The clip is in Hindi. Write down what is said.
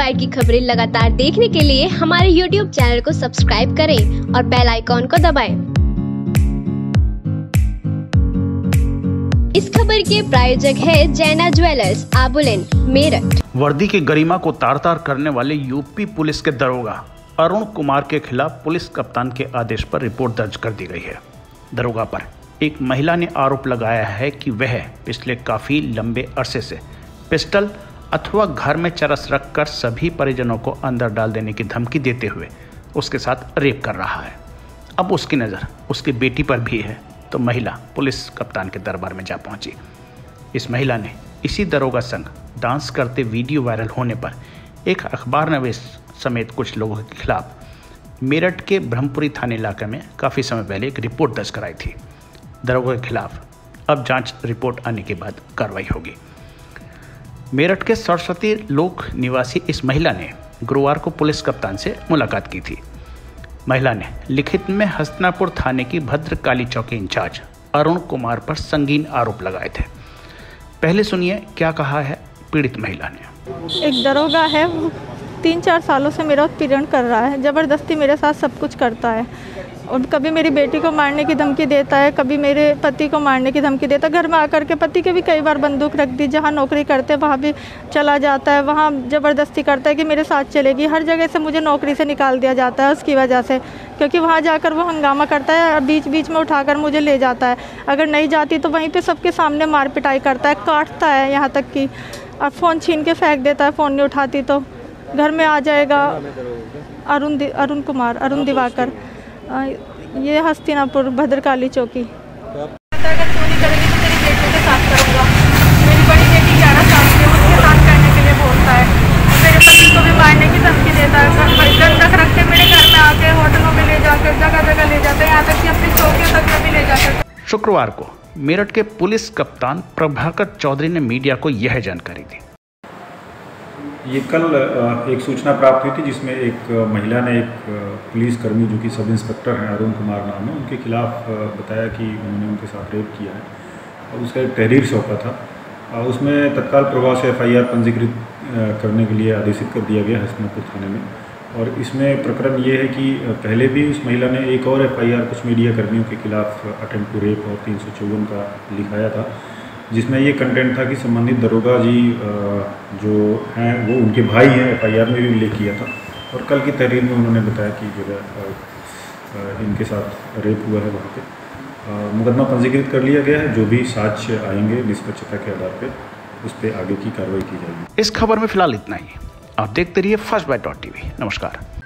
बाइट की खबरें लगातार देखने के लिए हमारे YouTube चैनल को सब्सक्राइब करें और बेल आइकॉन को दबाएं। इस खबर के प्रायोजक है जैना ज्वेलर्स आबुलेन मेरठ। वर्दी की गरिमा को तार-तार करने वाले यूपी पुलिस के दरोगा अरुण कुमार के खिलाफ पुलिस कप्तान के आदेश पर रिपोर्ट दर्ज कर दी गई है। दरोगा पर एक महिला ने आरोप लगाया है कि वह पिछले काफी लंबे अरसे से पिस्टल अथवा घर में चरस रखकर सभी परिजनों को अंदर डाल देने की धमकी देते हुए उसके साथ रेप कर रहा है। अब उसकी नज़र उसकी बेटी पर भी है तो महिला पुलिस कप्तान के दरबार में जा पहुंची। इस महिला ने इसी दरोगा संग डांस करते वीडियो वायरल होने पर एक अखबारनवीस समेत कुछ लोगों के खिलाफ मेरठ के ब्रहमपुरी थाने इलाके में काफ़ी समय पहले एक रिपोर्ट दर्ज कराई थी। दरोगा के खिलाफ अब जांच रिपोर्ट आने के बाद कार्रवाई होगी। मेरठ के सरस्वती लोक निवासी इस महिला ने गुरुवार को पुलिस कप्तान से मुलाकात की थी। महिला ने लिखित में हस्तिनापुर थाने की भद्रकाली चौकी इंचार्ज अरुण कुमार पर संगीन आरोप लगाए थे। पहले सुनिए क्या कहा है पीड़ित महिला ने। एक दरोगा है, 3-4 सालों से मेरा उत्पीड़न कर रहा है, ज़बरदस्ती मेरे साथ सब कुछ करता है और कभी मेरी बेटी को मारने की धमकी देता है, कभी मेरे पति को मारने की धमकी देता है। घर में आकर के पति के भी कई बार बंदूक रख दी, जहाँ नौकरी करते हैं वहाँ भी चला जाता है, वहाँ ज़बरदस्ती करता है कि मेरे साथ चलेगी। हर जगह से मुझे नौकरी से निकाल दिया जाता है उसकी वजह से, क्योंकि वहाँ जाकर वो हंगामा करता है और बीच बीच में उठाकर मुझे ले जाता है। अगर नहीं जाती तो वहीं पर सबके सामने मार पिटाई करता है, काटता है, यहाँ तक कि और फ़ोन छीन के फेंक देता है। फ़ोन नहीं उठाती तो घर में आ जाएगा। अरुण दिवाकर, ये हस्तिनापुर भद्रकाली चौकी। अगर चोरी करेगी तो मेरी बेटी के साथ करूँगा। मेरी बड़ी बेटी 11 साल की है, उसके साथ करने के लिए बोलता है। मेरे पति को भी मारने की धमकी देता है। बर्तन तक रख के मेरे घर में आके होटलों में ले जाकर जगह जगह ले जाते हैं, यहाँ तक कि अपनी चौकियों तक में भी ले जाकर। शुक्रवार को मेरठ के पुलिस कप्तान प्रभाकर चौधरी ने मीडिया को यह जानकारी दी। ये कल एक सूचना प्राप्त हुई थी जिसमें एक महिला ने एक पुलिसकर्मी जो कि सब इंस्पेक्टर हैं, अरुण कुमार नाम है, उनके खिलाफ बताया कि उन्होंने उनके साथ रेप किया है और उसका एक तहरीर सौंपा था। उसमें तत्काल प्रभाव से FIR पंजीकृत करने के लिए आदेशित कर दिया गया हस्तिनापुर थाने में। और इसमें प्रकरण ये है कि पहले भी उस महिला ने एक और FIR कुछ मीडियाकर्मियों के खिलाफ अटेम्प्ट टू रेप और 354 का लिखाया था, जिसमें ये कंटेंट था कि संबंधित दरोगा जी जो हैं वो उनके भाई हैं। FIR में भी उल्लेख किया था और कल की तहरीर में उन्होंने बताया कि जगह इनके साथ रेप हुआ है, वहाँ पे मुकदमा पंजीकृत कर लिया गया है। जो भी साक्ष्य आएंगे निष्पक्षता के आधार पे उस पर आगे की कार्रवाई की जाएगी। इस खबर में फिलहाल इतना ही। आप देखते रहिए First Byte.tv। नमस्कार।